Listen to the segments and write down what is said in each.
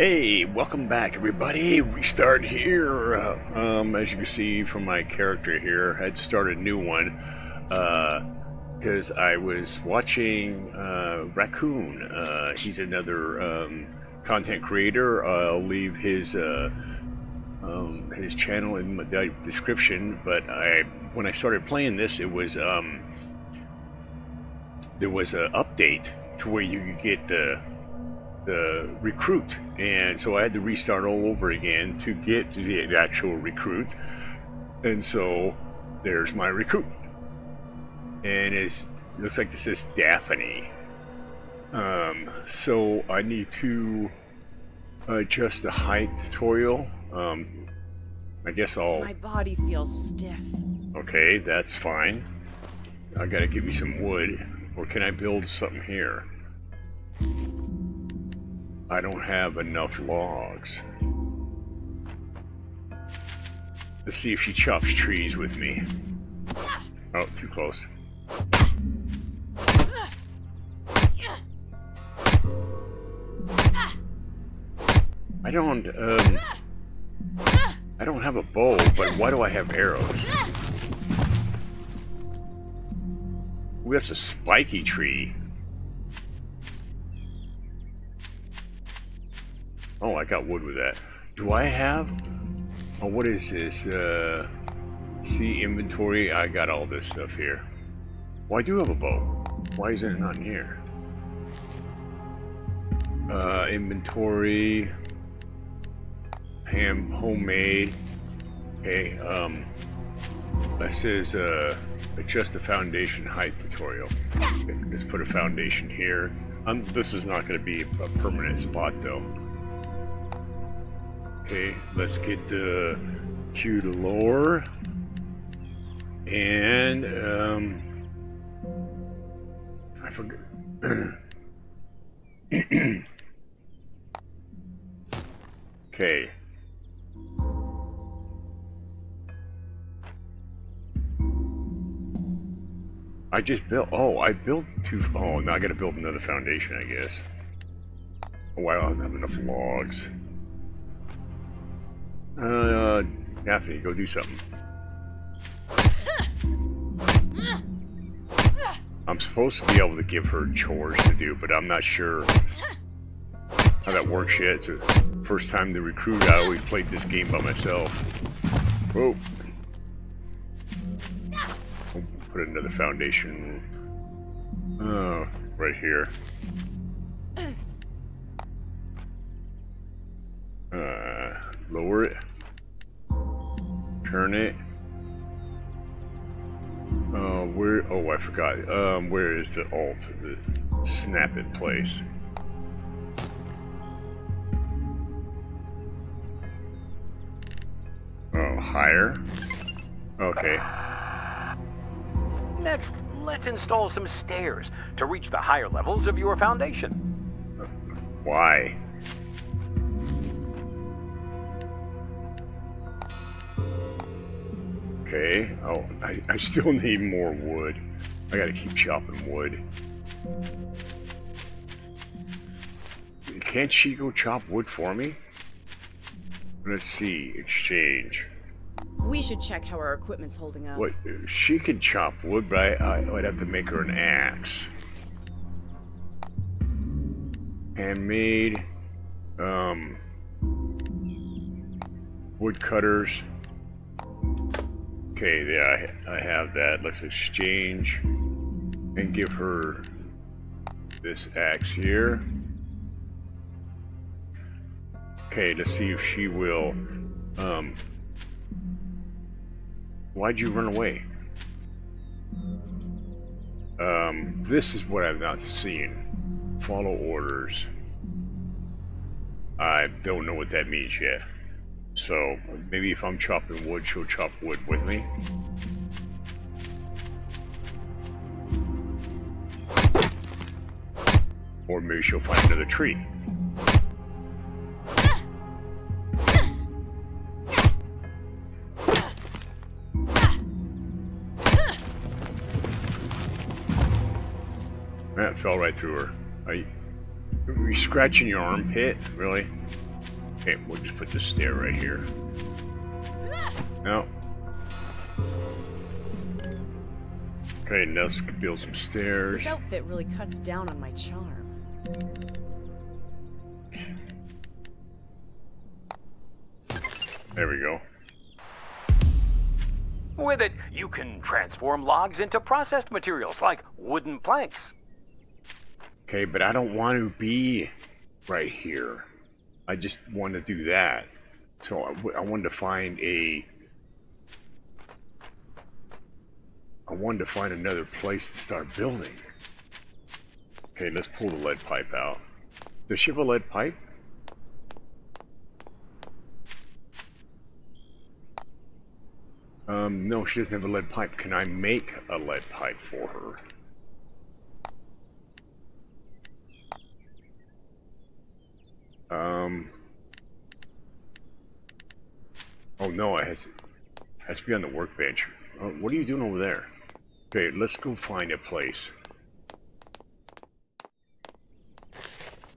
Hey, welcome back everybody, Restart here. As you can see from my character here, I had to start a new one because I was watching Raccoon. He's another content creator. I'll leave his channel in the description, but when I started playing this, it was there was an update to where you could get the recruit, and so I had to restart all over again to get to the actual recruit. And so there's my recruit, and it looks like this is Daphne. So I need to adjust the height tutorial. I guess my body feels stiff. Okay, that's fine. I gotta give me some wood, or can I build something here? I don't have enough logs. Let's see if she chops trees with me. Oh, too close. I don't have a bow, but why do I have arrows? Ooh, that's a spiky tree. Oh, I got wood with that. Do I have? Oh, what is this? See inventory. I got all this stuff here. Well, I do have a bow. Why isn't it not in here? Inventory. Ham, homemade. Okay. That says adjust the foundation height tutorial. Okay, let's put a foundation here. This is not going to be a permanent spot though. Okay, let's get the Q to lower, and I forgot. Okay. I just built. Oh, I built two. Oh, now I gotta build another foundation, I guess. Oh, I don't have enough logs. Daphne, go do something. I'm supposed to be able to give her chores to do, but I'm not sure how that works yet. It's the first time to recruit. I always played this game by myself. Whoa. I'll put another foundation right here. Lower it. Turn it. Where? Oh, I forgot. Where is the alt? The snap in place. Oh, higher. Okay. Next, let's install some stairs to reach the higher levels of your foundation. Why? Okay, oh, I still need more wood. I gotta keep chopping wood. Can't she go chop wood for me? Let's see, exchange. We should check how our equipment's holding up. What, she could chop wood, but I'd have to make her an axe. Handmade, wood cutters. Okay, yeah, I have that. Let's exchange and give her this axe here. Okay, let's see if she will. Why'd you run away? This is what I've not seen. Follow orders. I don't know what that means yet. So, maybe if I'm chopping wood, she'll chop wood with me. Or maybe she'll find another tree. That fell right through her. Are you scratching your armpit? Really? Okay, we'll just put this stair right here. No. Okay, now let's build some stairs. This outfit really cuts down on my charm. There we go. With it, you can transform logs into processed materials like wooden planks. Okay, but I don't want to be right here. I just want to do that. So I wanted to find a... I wanted to find another place to start building. Okay, let's pull the lead pipe out. Does she have a lead pipe? No, she doesn't have a lead pipe. Can I make a lead pipe for her? Oh no, it has to be on the workbench. What are you doing over there? Okay, let's go find a place.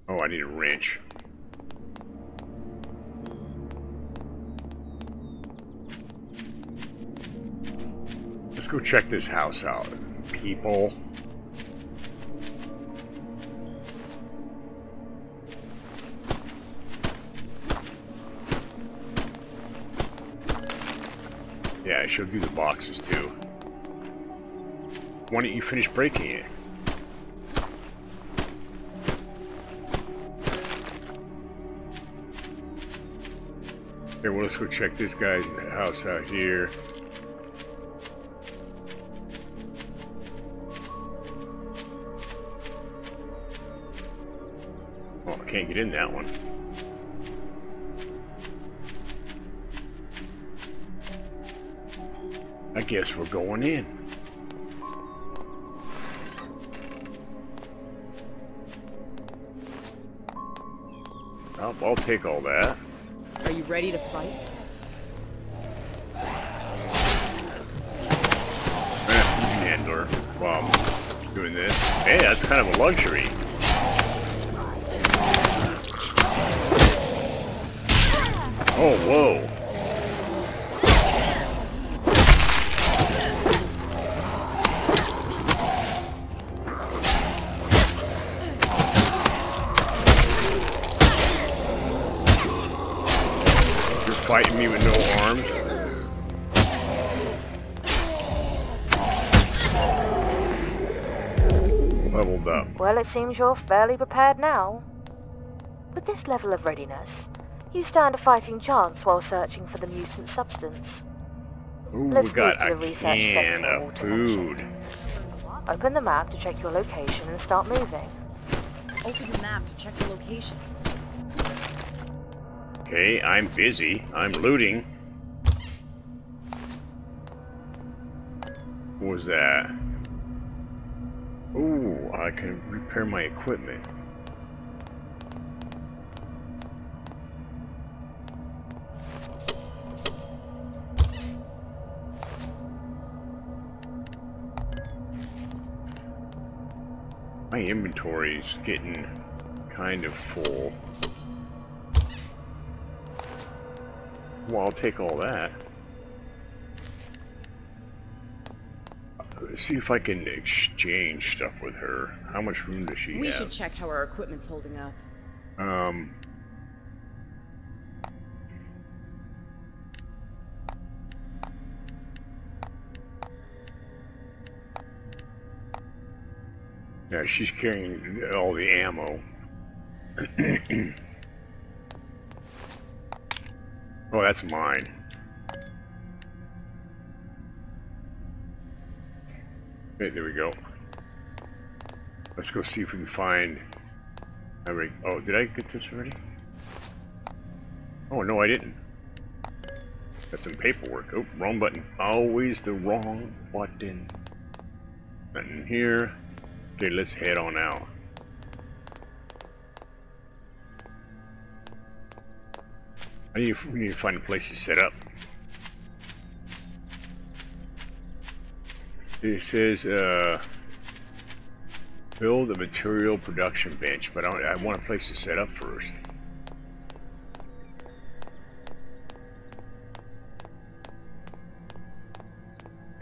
Oh, I need a wrench. Let's go check this house out, people. Yeah, she'll do the boxes too. Why don't you finish breaking it? Okay, well, let's go check this guy's house out here. Oh, I can't get in that one. I guess we're going in. I'll take all that. Are you ready to fight? Handler while I'm doing this. Hey, that's kind of a luxury. Oh, whoa. Fighting me with no arms. Leveled up. Well, it seems you're fairly prepared now. With this level of readiness, you stand a fighting chance while searching for the mutant substance. Ooh, let's we got a can of food. Open the map to check your location and start moving. Open the map to check the location. Okay, I'm busy. I'm looting. What was that? Ooh, I can repair my equipment. My inventory's getting kind of full. Well, I'll take all that. Let's see if I can exchange stuff with her. How much room does she have? We should check how our equipment's holding up. Yeah, she's carrying all the ammo. Oh, that's mine. Okay, there we go. Let's go see if we can find... Oh, did I get this already? Oh, no, I didn't. Got some paperwork. Oh, wrong button. Always the wrong button. Nothing here. Okay, let's head on out. We need to find a place to set up. It says, build a material production bench, but I want a place to set up first.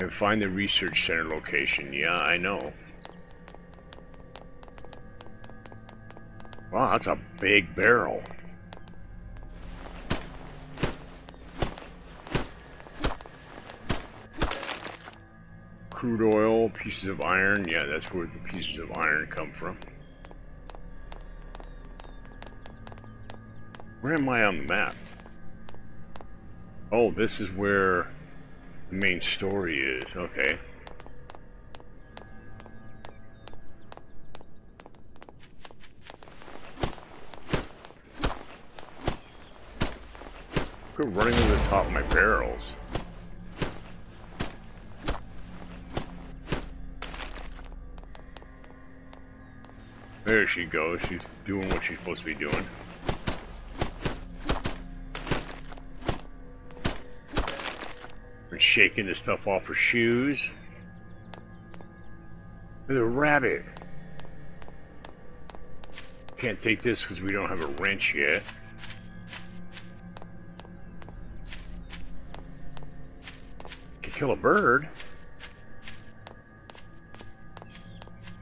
And find the research center location. Yeah, I know. Wow, that's a big barrel. Crude oil, pieces of iron. Yeah, that's where the pieces of iron come from. Where am I on the map? Oh, this is where the main story is. Okay. Quit running over the top of my barrels. There she goes. She's doing what she's supposed to be doing. We're shaking the stuff off her shoes. There's a rabbit. Can't take this because we don't have a wrench yet. Could kill a bird.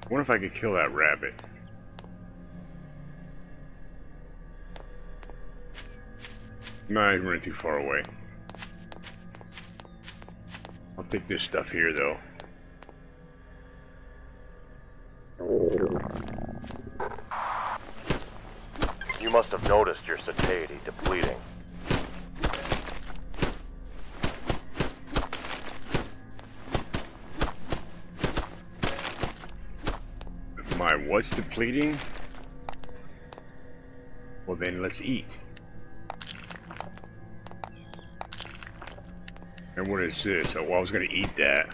I wonder if I could kill that rabbit. No, I ran too far away. I'll take this stuff here, though. You must have noticed your satiety depleting. My what's depleting? Well, then let's eat. And what is this? Oh, well, I was going to eat that.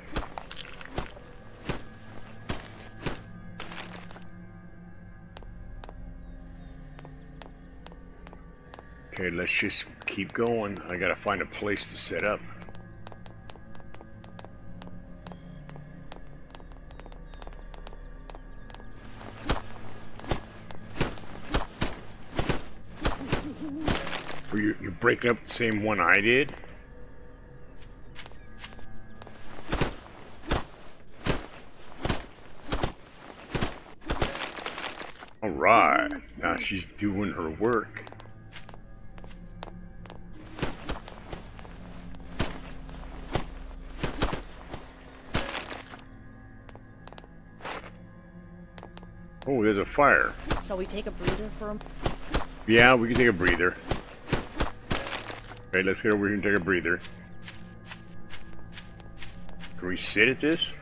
Okay, let's just keep going. I got to find a place to set up. Were you breaking up the same one I did? Alright, now she's doing her work. Oh, there's a fire. Shall we take a breather for him? Yeah, we can take a breather. Okay, let's get over here and take a breather. Can we sit at this?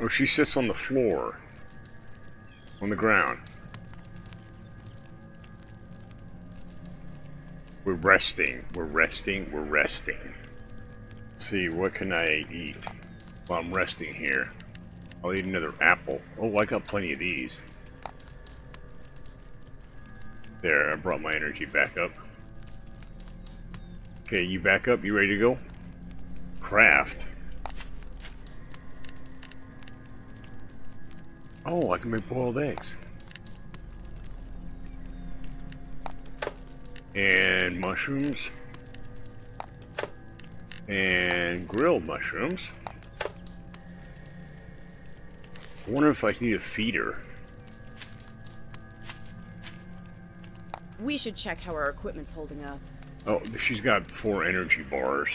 Oh, she sits on the floor, on the ground. We're resting, we're resting, we're resting. Let's see, what can I eat? Well, I'm resting here. I'll eat another apple. Oh, I got plenty of these. There, I brought my energy back up. Okay, you back up, you ready to go? Craft. Oh, I can make boiled eggs. And mushrooms. And grilled mushrooms. I wonder if I need a feeder. We should check how our equipment's holding up. Oh, she's got 4 energy bars.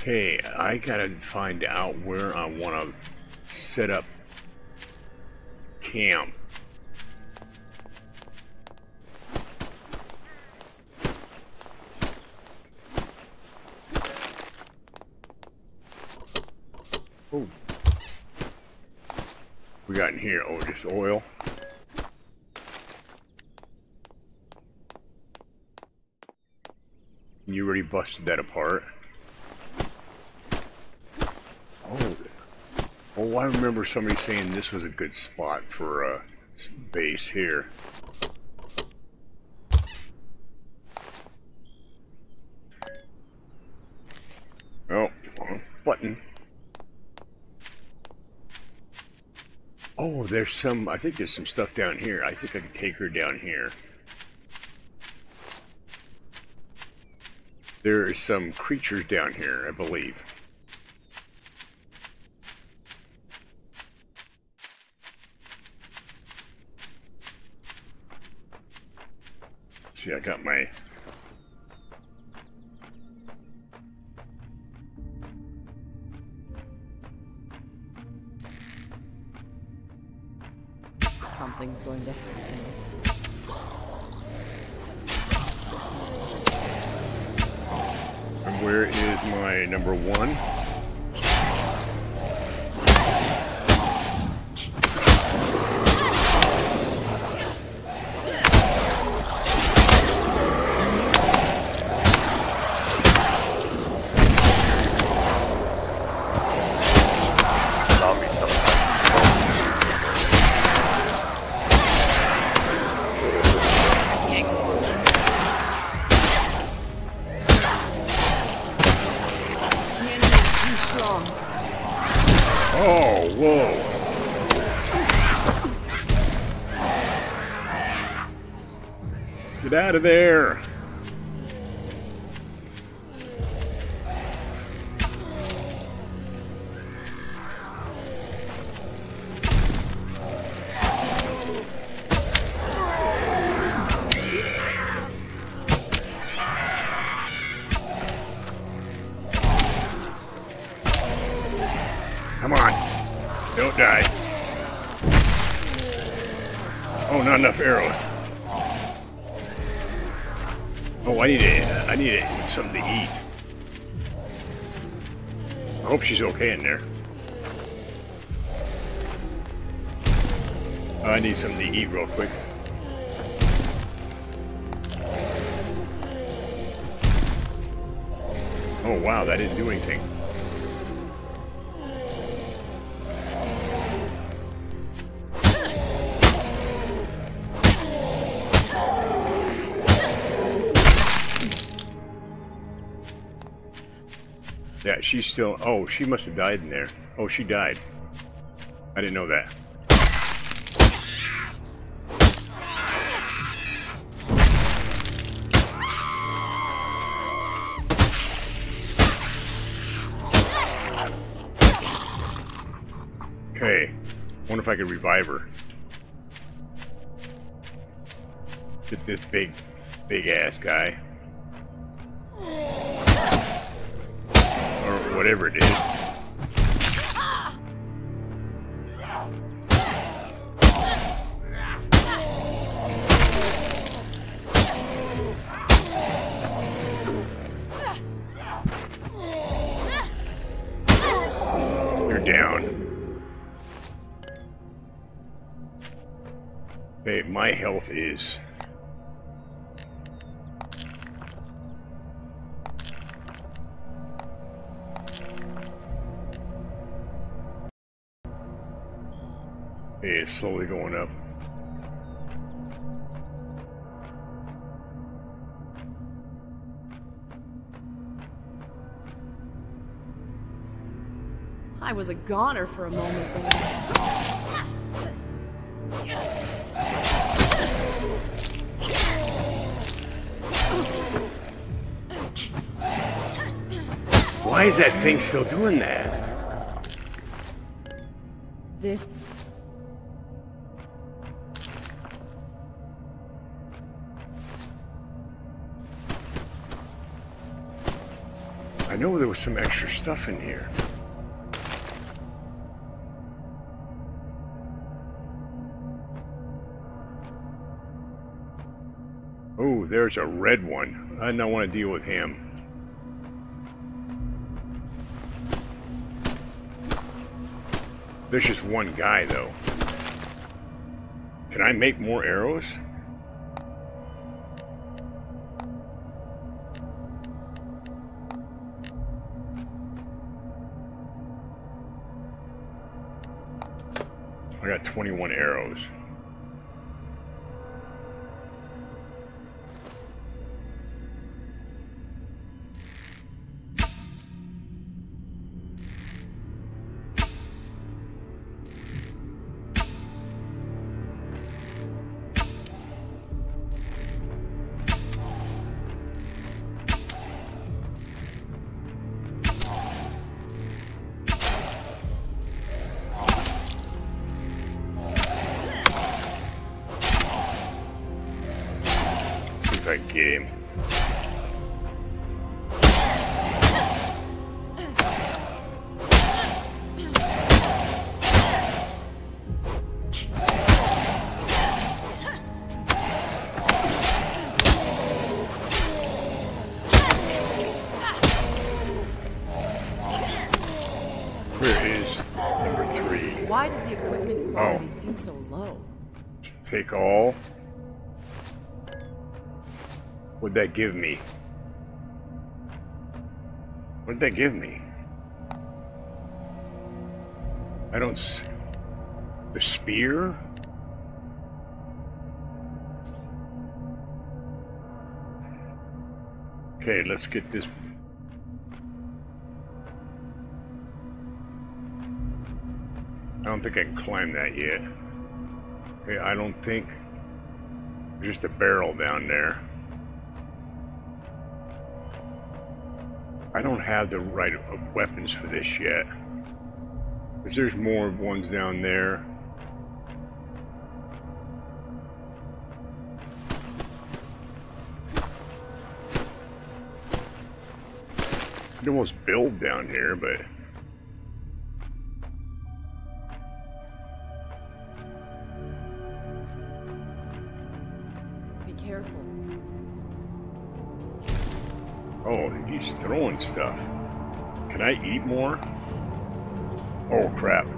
Okay, I gotta find out where I want to set up camp. Oh, we got in here. Oh, just oil. You already busted that apart. Oh, I remember somebody saying this was a good spot for a base here. Oh, there's some... I think there's some stuff down here. I think I could take her down here. There are some creatures down here, I believe. See, I got my... Something's going to happen. And where is my number one? Out of there. Come on. Don't die. Oh, not enough arrows. Oh, I need something to eat. I hope she's okay in there. I need something to eat real quick. Oh wow, that didn't do anything. Yeah, she's still... Oh, she must have died in there. Oh, she died. I didn't know that. Okay. Wonder if I could revive her. Get this big-ass guy. Whatever it is. You're down. Hey, my health is... It's slowly going up. I was a goner for a moment . Why is that thing still doing that? This I know there was some extra stuff in here. Oh, there's a red one. I don't want to deal with him. There's just one guy, though. Can I make more arrows? I got 21 arrows. that game. Take all. What'd that give me? What'd that give me? I don't see. The spear? Okay, let's get this. I don't think I can climb that yet. I don't think. There's just a barrel down there. I don't have the right of weapons for this yet. Because there's more ones down there. I could almost build down here, but. Oh, he's throwing stuff. Can I eat more? Oh, crap.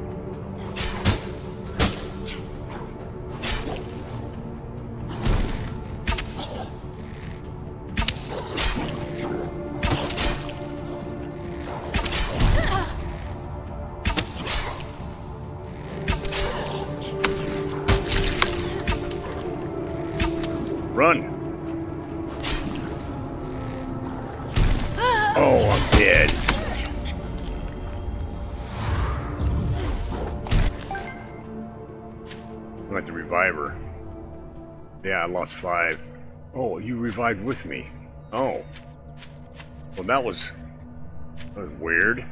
Lost 5. Oh, you revived with me. Oh. Well, that was weird.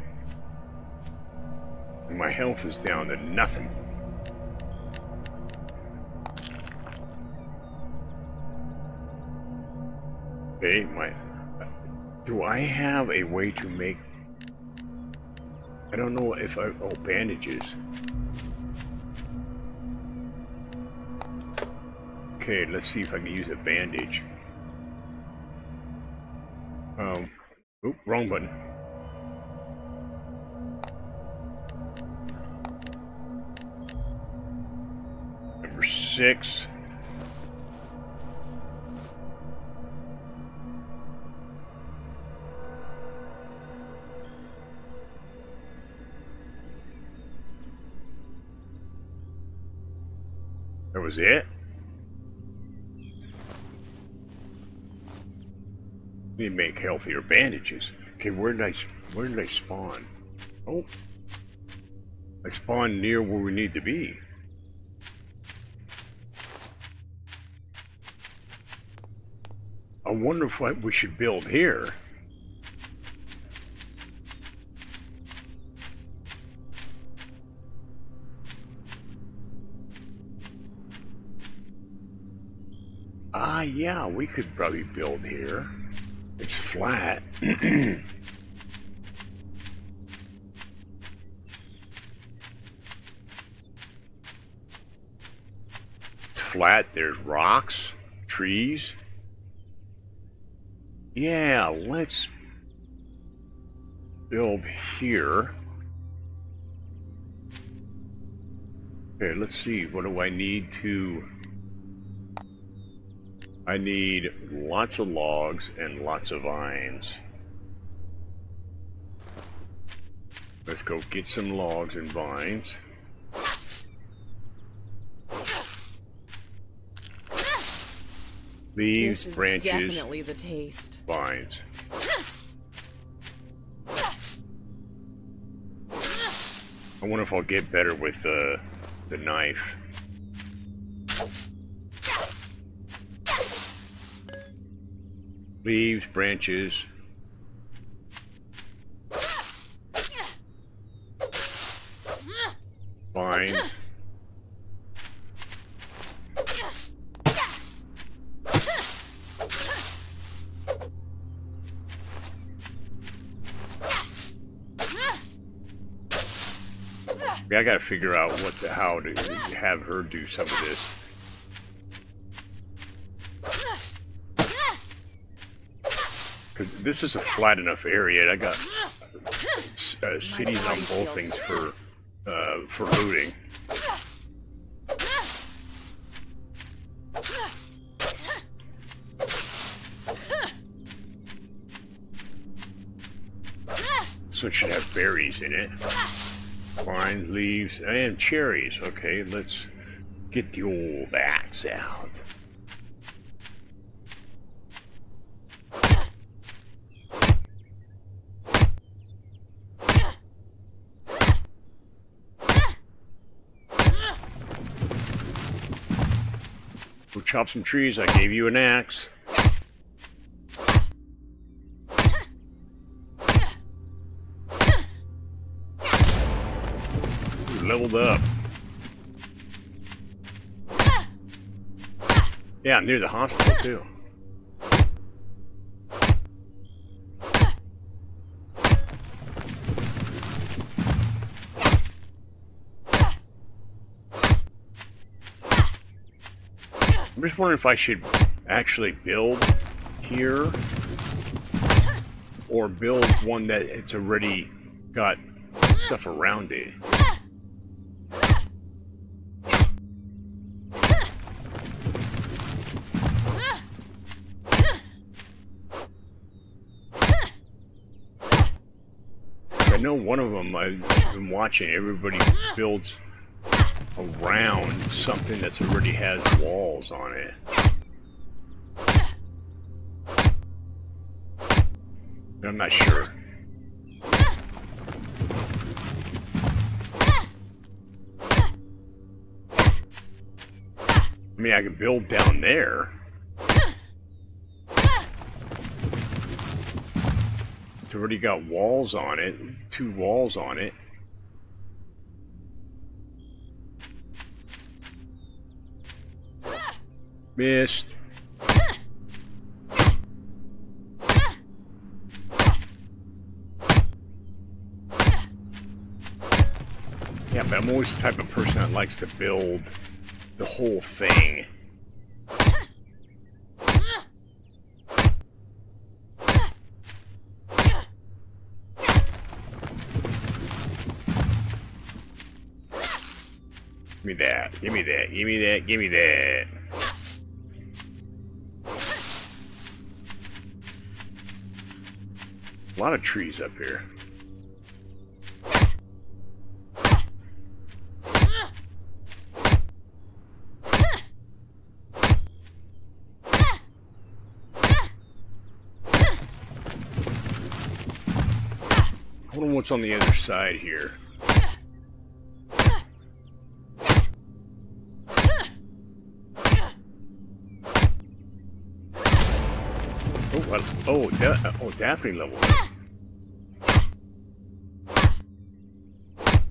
And my health is down to nothing. Okay, my... Do I have a way to make... I don't know if I... Oh, bandages. Okay, let's see if I can use a bandage. Oop, wrong button. Number 6. That was it? Need to make healthier bandages. Okay, where did I spawn? Oh, I spawned near where we need to be. I wonder if we should build here. Ah, yeah, we could probably build here. It's flat. It's flat. There's rocks, trees. Yeah, let's build here. Okay, let's see. What do I need to... I need lots of logs and lots of vines. Let's go get some logs and vines. Leaves, branches, definitely the taste. Vines. I wonder if I'll get better with the knife. Leaves, branches. Vines. I mean, I gotta figure out what the how to have her do some of this. Cause this is a flat enough area. I got cities on both things for looting. This one should have berries in it. Vines, leaves, and cherries. Okay, let's get the old axe out. We'll chop some trees. I gave you an axe. Leveled up. Yeah, I'm near the hospital too. I'm just wondering if I should actually build here or build one that it's already got stuff around it. I know one of them, I've been watching, everybody builds around something that's already has walls on it. But I'm not sure. I mean, I could build down there already got walls on it, 2 walls on it. Missed. Yeah, but I'm always the type of person that likes to build the whole thing. Give me that, give me that, give me that, give me that. A lot of trees up here. I wonder what's on the other side here. Oh, Daphne level.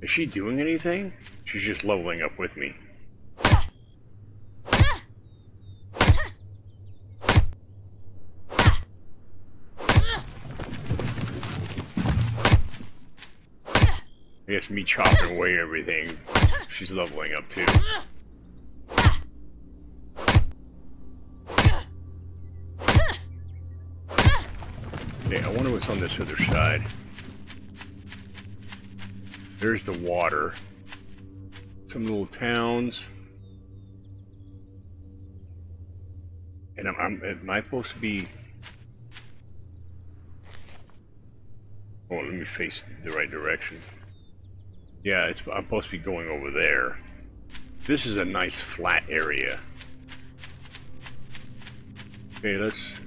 Is she doing anything? She's just leveling up with me. I guess me chopping away everything, she's leveling up too. I wonder what's on this other side. There's the water. Some little towns. And am I supposed to be... Oh, let me face the right direction. Yeah, I'm supposed to be going over there. This is a nice flat area. Okay, let's...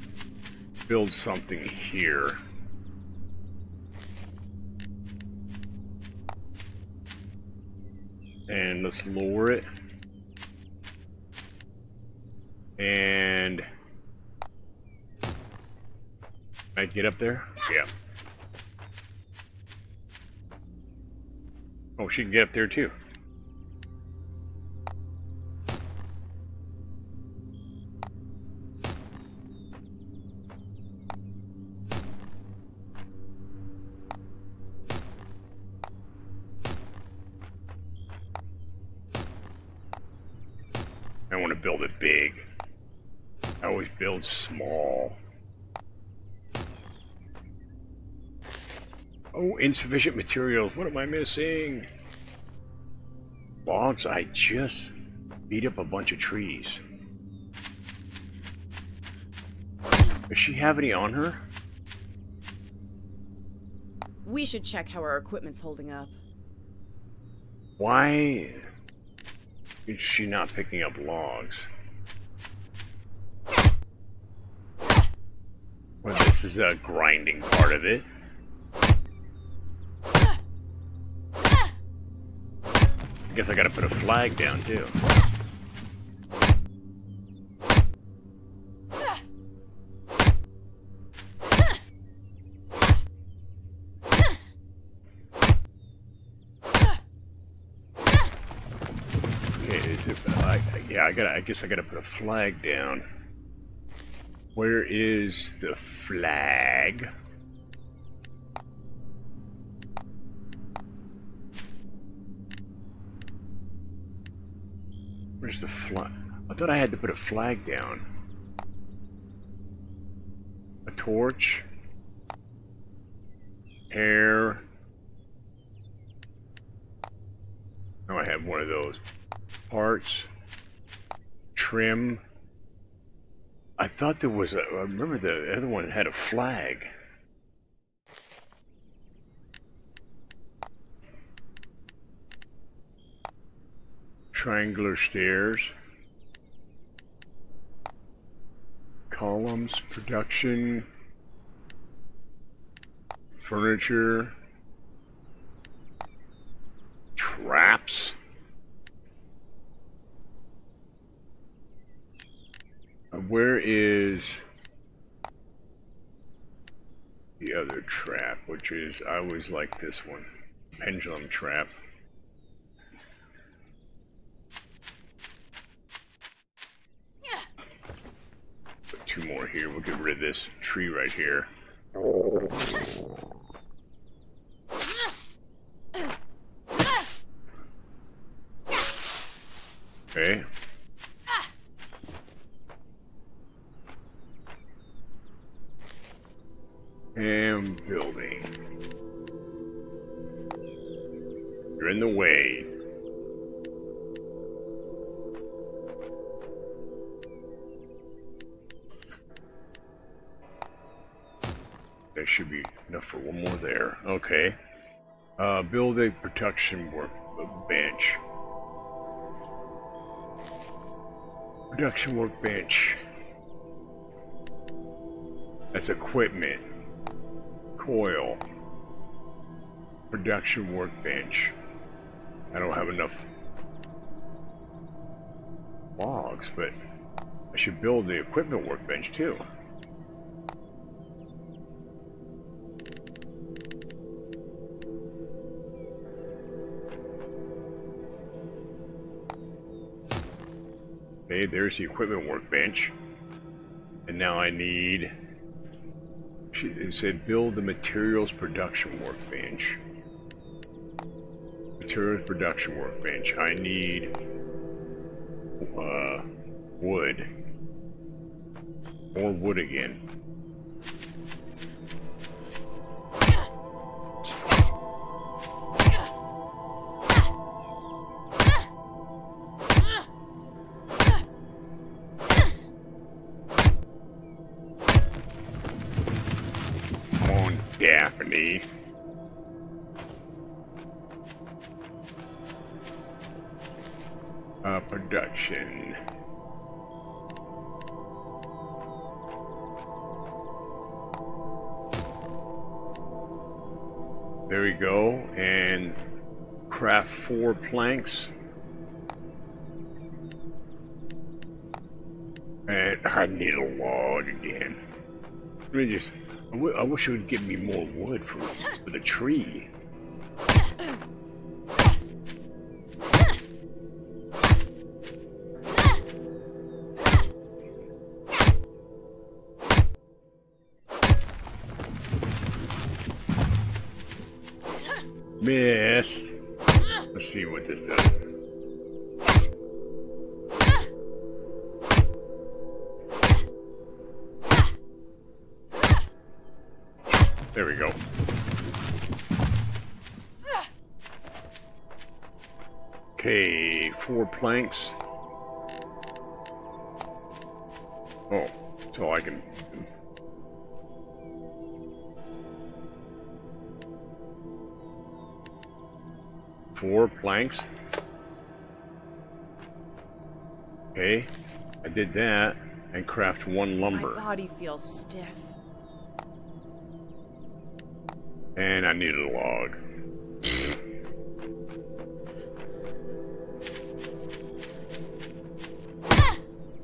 build something here. And let's lower it. And I get up there? Yeah. Oh, she can get up there too. I want to build it big. I always build small. Oh, insufficient materials. What am I missing? Logs? I just beat up a bunch of trees. Does she have any on her? We should check how our equipment's holding up. Why is she not picking up logs? Well, this is a grinding part of it. I guess I gotta put a flag down too. I guess I gotta put a flag down. Where is the flag? Where's the flag? I thought I had to put a flag down. A torch. Air. Oh, I have one of those parts. Trim. I thought there was a... I remember the other one had a flag. Triangular stairs. Columns, production. Furniture. Traps. Where is the other trap, which is, I always like this one, pendulum trap. Yeah. Put two more here, we'll get rid of this tree right here. Okay. And building. You're in the way. There should be enough for one more there. Okay. Build a production workbench. Production workbench. That's equipment. Coil. Production workbench. I don't have enough logs, but I should build the equipment workbench too. Okay, there's the equipment workbench. And now I need... It said build the materials production workbench. Materials production workbench. I need wood. More wood again. Daphne. Production. There we go. And craft 4 planks. And I need a log again. Let me just... I wish it would give me more wood for the tree. Missed. Let's see what this does. There we go. Okay, 4 planks. Oh, so I can... Four planks. Okay, I did that and craft 1 lumber. My body feels stiff. And I need a log.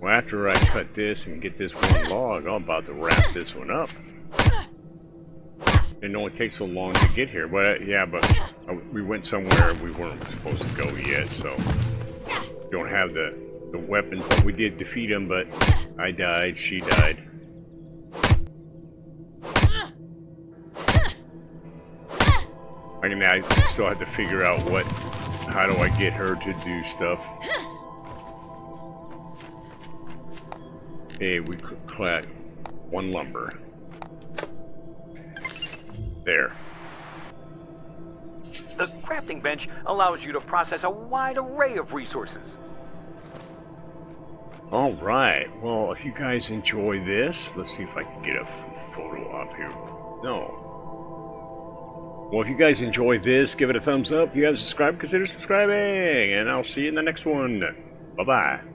Well, after I cut this and get this 1 log, I'm about to wrap this one up. It only takes so long to get here, but yeah, but we went somewhere we weren't supposed to go yet, so don't have the weapons. But we did defeat him, but I died, she died. I mean, I still have to figure out how do I get her to do stuff. Hey, we could collect 1 lumber. There. The crafting bench allows you to process a wide array of resources. All right. Well, if you guys enjoy this, let's see if I can get a photo up here. No. Well, if you guys enjoy this, give it a thumbs up. If you haven't subscribed, consider subscribing, and I'll see you in the next one. Bye-bye.